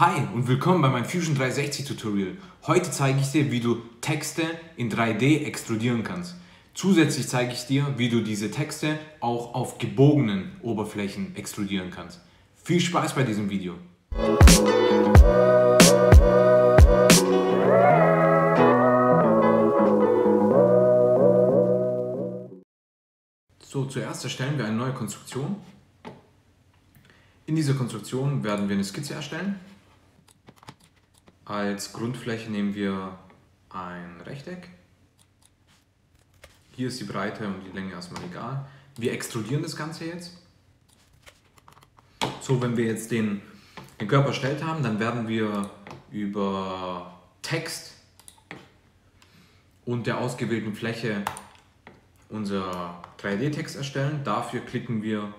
Hi und willkommen bei meinem Fusion 360 Tutorial. Heute zeige ich dir, wie du Texte in 3D extrudieren kannst. Zusätzlich zeige ich dir, wie du diese Texte auch auf gebogenen Oberflächen extrudieren kannst. Viel Spaß bei diesem Video! So, zuerst erstellen wir eine neue Konstruktion. In dieser Konstruktion werden wir eine Skizze erstellen. Als Grundfläche nehmen wir ein Rechteck. Hier ist die Breite und die Länge erstmal egal. Wir extrudieren das Ganze jetzt. So, wenn wir jetzt den Körper erstellt haben, dann werden wir über Text und der ausgewählten Fläche unser 3D-Text erstellen. Dafür klicken wir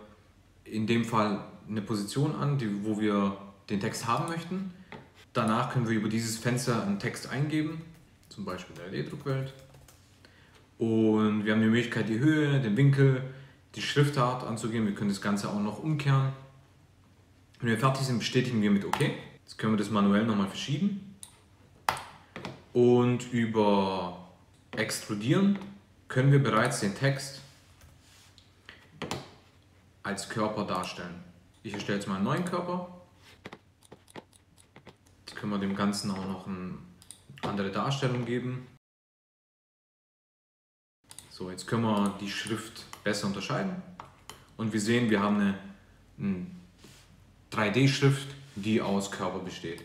in dem Fall eine Position an, wo wir den Text haben möchten. Danach können wir über dieses Fenster einen Text eingeben, zum Beispiel 3D Druckwelt. Und wir haben die Möglichkeit, die Höhe, den Winkel, die Schriftart anzugeben. Wir können das Ganze auch noch umkehren. Wenn wir fertig sind, bestätigen wir mit OK. Jetzt können wir das manuell nochmal verschieben. Und über Extrudieren können wir bereits den Text als Körper darstellen. Ich erstelle jetzt mal einen neuen Körper. Jetzt können wir dem Ganzen auch noch eine andere Darstellung geben. So, jetzt können wir die Schrift besser unterscheiden. Und wir sehen, wir haben eine 3D-Schrift, die aus Körper besteht.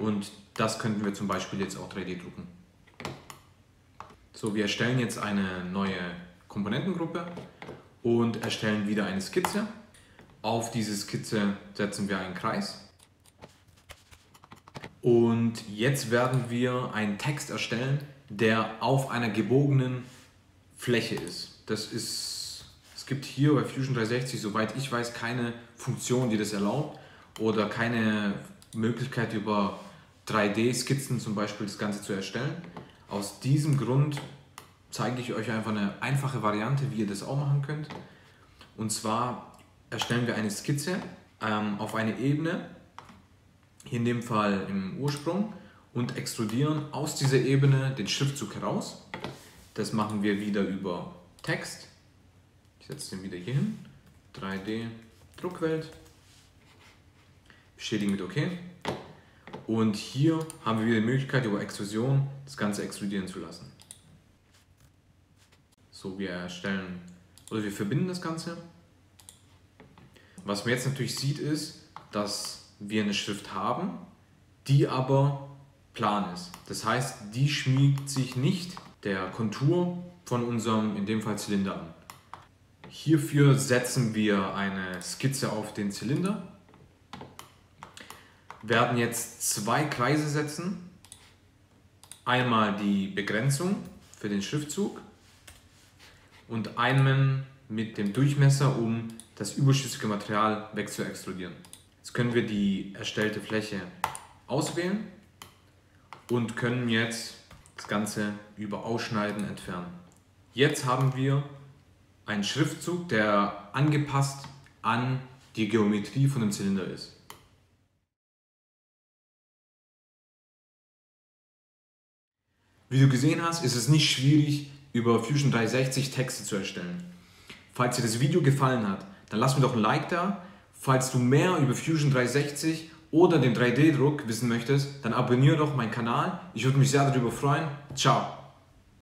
Und das könnten wir zum Beispiel jetzt auch 3D drucken. So, wir erstellen jetzt eine neue Komponentengruppe und erstellen wieder eine Skizze. Auf diese Skizze setzen wir einen Kreis. Und jetzt werden wir einen Text erstellen, der auf einer gebogenen Fläche ist. Es gibt hier bei Fusion 360, soweit ich weiß, keine Funktion, die das erlaubt oder keine Möglichkeit, über 3D-Skizzen zum Beispiel das Ganze zu erstellen. Aus diesem Grund zeige ich euch einfach eine einfache Variante, wie ihr das auch machen könnt. Und zwar erstellen wir eine Skizze auf eine Ebene, hier in dem Fall im Ursprung, und extrudieren aus dieser Ebene den Schriftzug heraus. Das machen wir wieder über Text. Ich setze den wieder hier hin. 3D Druckwelt. Bestätigen mit OK. Und hier haben wir wieder die Möglichkeit, über Extrusion das Ganze extrudieren zu lassen. So, wir verbinden das Ganze. Was man jetzt natürlich sieht, ist, dass wir eine Schrift haben, die aber plan ist. Das heißt, die schmiegt sich nicht der Kontur von unserem, in dem Fall, Zylinder an. Hierfür setzen wir eine Skizze auf den Zylinder, werden jetzt zwei Kreise setzen. Einmal die Begrenzung für den Schriftzug und einen mit dem Durchmesser, um das überschüssige Material wegzuextrudieren. Jetzt können wir die erstellte Fläche auswählen und können jetzt das Ganze über Ausschneiden entfernen. Jetzt haben wir einen Schriftzug, der angepasst an die Geometrie von dem Zylinder ist. Wie du gesehen hast, ist es nicht schwierig, über Fusion 360 Texte zu erstellen. Falls dir das Video gefallen hat, dann lass mir doch ein Like da. Falls du mehr über Fusion 360 oder den 3D-Druck wissen möchtest, dann abonniere doch meinen Kanal. Ich würde mich sehr darüber freuen. Ciao!